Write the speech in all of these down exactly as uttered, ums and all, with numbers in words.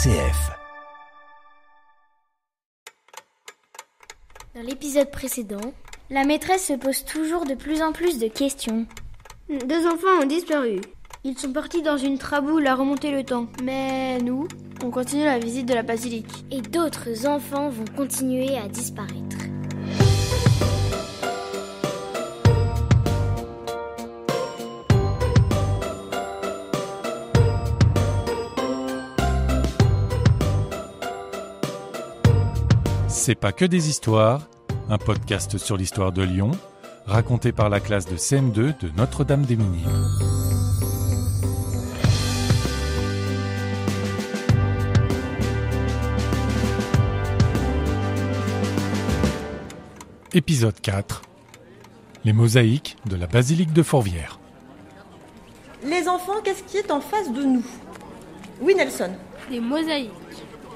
R C F. Dans l'épisode précédent, la maîtresse se pose toujours de plus en plus de questions. Deux enfants ont disparu. Ils sont partis dans une traboule à remonter le temps. Mais nous, on continue la visite de la basilique. Et d'autres enfants vont continuer à disparaître. C'est pas que des histoires, un podcast sur l'histoire de Lyon, raconté par la classe de C M deux de Notre-Dame des Minimes. Épisode quatre. Les mosaïques de la basilique de Fourvière. Les enfants, qu'est-ce qui est en face de nous? Oui, Nelson. Des mosaïques.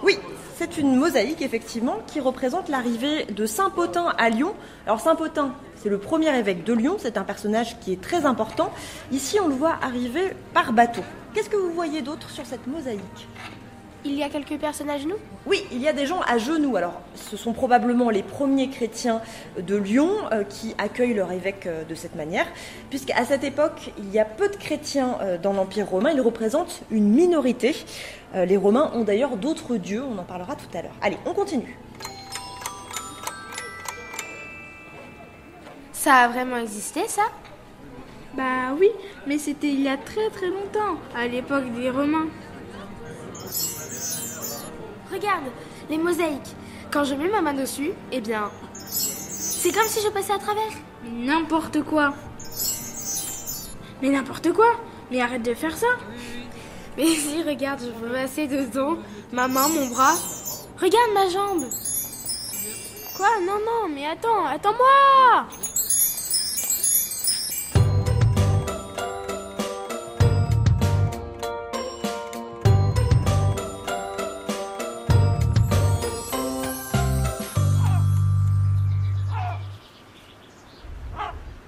Oui. C'est une mosaïque, effectivement, qui représente l'arrivée de Saint-Pothin à Lyon. Alors Saint-Pothin, c'est le premier évêque de Lyon, c'est un personnage qui est très important. Ici, on le voit arriver par bateau. Qu'est-ce que vous voyez d'autre sur cette mosaïque ? Il y a quelques personnes à genoux ? Oui, il y a des gens à genoux. Alors, ce sont probablement les premiers chrétiens de Lyon euh, qui accueillent leur évêque euh, de cette manière, puisqu'à cette époque, il y a peu de chrétiens euh, dans l'Empire romain. Ils représentent une minorité. Euh, les Romains ont d'ailleurs d'autres dieux, on en parlera tout à l'heure. Allez, on continue. Ça a vraiment existé, ça ? Bah oui, mais c'était il y a très très longtemps, à l'époque des Romains. Regarde, les mosaïques. Quand je mets ma main dessus, eh bien, c'est comme si je passais à travers. N'importe quoi. Mais n'importe quoi. Mais arrête de faire ça. Mais si, regarde, je peux passer dedans. Ma main, mon bras. Regarde ma jambe. Quoi ? Non, non, mais attends, attends-moi !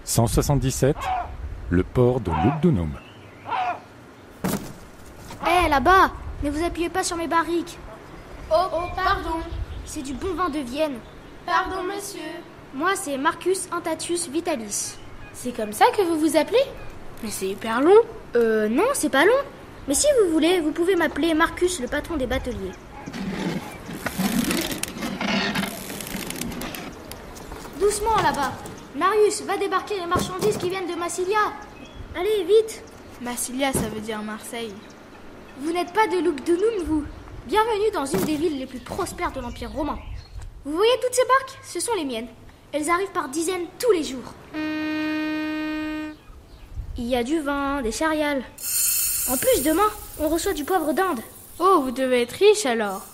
cent soixante-dix-sept, le port de Lugdunum. Hé, hey, là-bas, ne vous appuyez pas sur mes barriques. Oh, oh, pardon. C'est du bon vin de Vienne. Pardon, monsieur. Moi, c'est Marcus Antatius Vitalis. C'est comme ça que vous vous appelez ? Mais c'est hyper long. Euh, non, c'est pas long. Mais si vous voulez, vous pouvez m'appeler Marcus, le patron des bateliers. Doucement, là-bas. Marius, va débarquer les marchandises qui viennent de Massilia. Allez, vite. Massilia, ça veut dire Marseille. Vous n'êtes pas de Lugdunum, vous. Bienvenue dans une des villes les plus prospères de l'Empire romain. Vous voyez toutes ces barques ? Ce sont les miennes. Elles arrivent par dizaines tous les jours. Mmh. Il y a du vin, des céréales. En plus, demain, on reçoit du poivre d'Inde. Oh, vous devez être riche alors.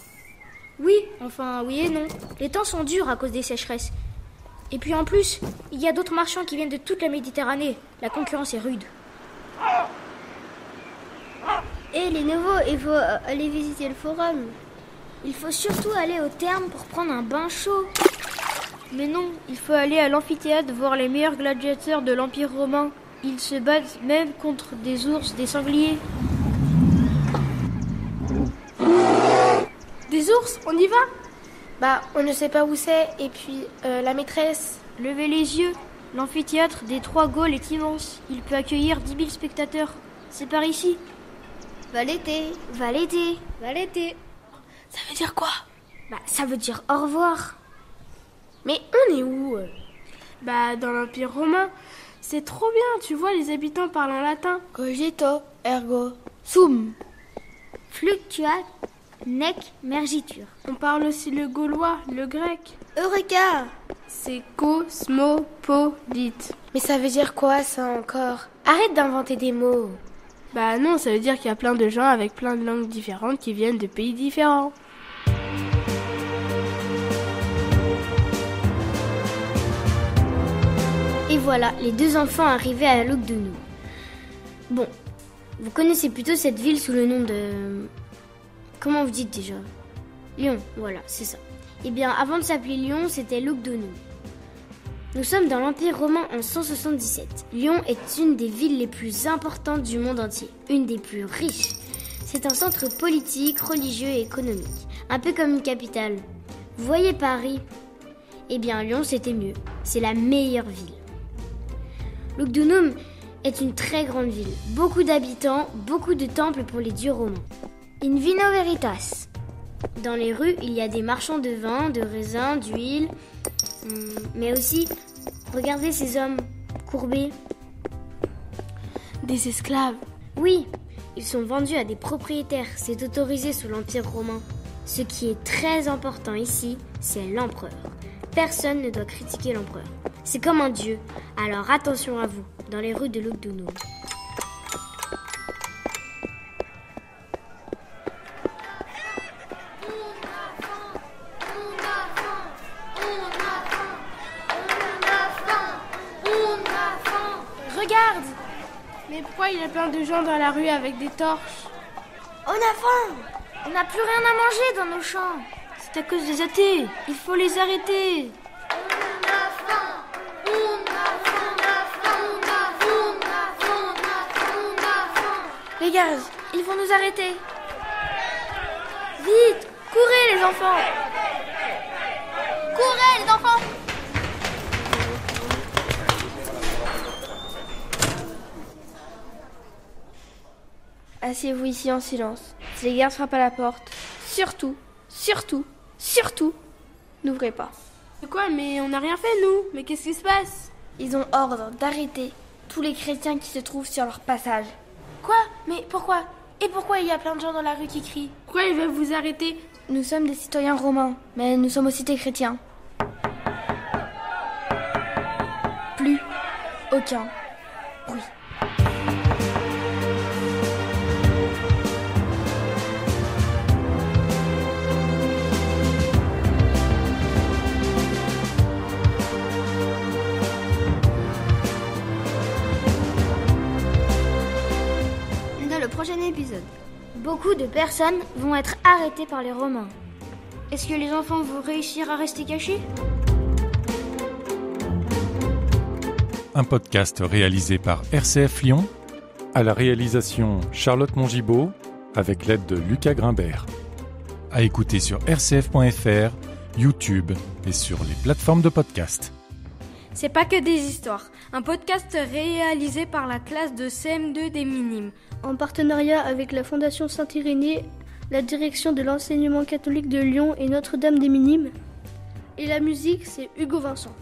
Oui, enfin, oui et non. Les temps sont durs à cause des sécheresses. Et puis en plus, il y a d'autres marchands qui viennent de toute la Méditerranée. La concurrence est rude. Et les nouveaux, il faut aller visiter le forum. Il faut surtout aller au thermes pour prendre un bain chaud. Mais non, il faut aller à l'amphithéâtre voir les meilleurs gladiateurs de l'Empire romain. Ils se battent même contre des ours, des sangliers. Des ours, on y va ? Bah, on ne sait pas où c'est, et puis euh, la maîtresse. Levez les yeux, l'amphithéâtre des Trois Gaules est immense. Il peut accueillir dix mille spectateurs. C'est par ici. Va l'été, va l'été, va l'été. Ça veut dire quoi ? Bah, ça veut dire au revoir. Mais on est où ? Bah, dans l'Empire romain. C'est trop bien, tu vois les habitants parlent en latin. Cogito, ergo, sum. Fluctuat. Nec mergitur. On parle aussi le gaulois, le grec. Eureka! C'est cosmopolite. Mais ça veut dire quoi ça encore? Arrête d'inventer des mots. Bah non, ça veut dire qu'il y a plein de gens avec plein de langues différentes qui viennent de pays différents. Et voilà, les deux enfants arrivés à la Lugdunum. Bon, vous connaissez plutôt cette ville sous le nom de... Comment vous dites déjà ? Lyon, voilà, c'est ça. Eh bien, avant de s'appeler Lyon, c'était Lugdunum. Nous sommes dans l'Empire romain en cent soixante-dix-sept. Lyon est une des villes les plus importantes du monde entier, une des plus riches. C'est un centre politique, religieux et économique, un peu comme une capitale. Vous voyez Paris ? Eh bien Lyon, c'était mieux. C'est la meilleure ville. Lugdunum est une très grande ville, beaucoup d'habitants, beaucoup de temples pour les dieux romains. In vino veritas. Dans les rues, il y a des marchands de vin, de raisins, d'huile, mais aussi, regardez ces hommes courbés. Des esclaves. Oui, ils sont vendus à des propriétaires, c'est autorisé sous l'Empire romain. Ce qui est très important ici, c'est l'empereur. Personne ne doit critiquer l'empereur. C'est comme un dieu, alors attention à vous, dans les rues de Lugdunum. Regarde! Mais pourquoi il y a plein de gens dans la rue avec des torches? On a faim! On n'a plus rien à manger dans nos champs! C'est à cause des athées! Il faut les arrêter! Les gars, ils vont nous arrêter! Vite! Courez les enfants! Courez les enfants! Asseyez-vous ici en silence. Si les gardes frappent à la porte, surtout, surtout, surtout, n'ouvrez pas. C'est quoi? Mais on n'a rien fait, nous. Mais qu'est-ce qui se passe? Ils ont ordre d'arrêter tous les chrétiens qui se trouvent sur leur passage. Quoi? Mais pourquoi? Et pourquoi il y a plein de gens dans la rue qui crient? Pourquoi ils veulent vous arrêter? Nous sommes des citoyens romains, mais nous sommes aussi des chrétiens. Plus aucun bruit. Prochain épisode. Beaucoup de personnes vont être arrêtées par les Romains. Est-ce que les enfants vont réussir à rester cachés? Un podcast réalisé par R C F Lyon, à la réalisation Charlotte Mongibaux, avec l'aide de Lucas Grimbert. À écouter sur r c f point f r, YouTube et sur les plateformes de podcast. C'est pas que des histoires. Un podcast réalisé par la classe de C M deux des Minimes. En partenariat avec la Fondation Saint-Irénée, la direction de l'enseignement catholique de Lyon et Notre-Dame des Minimes. Et la musique, c'est Hugo Vincent.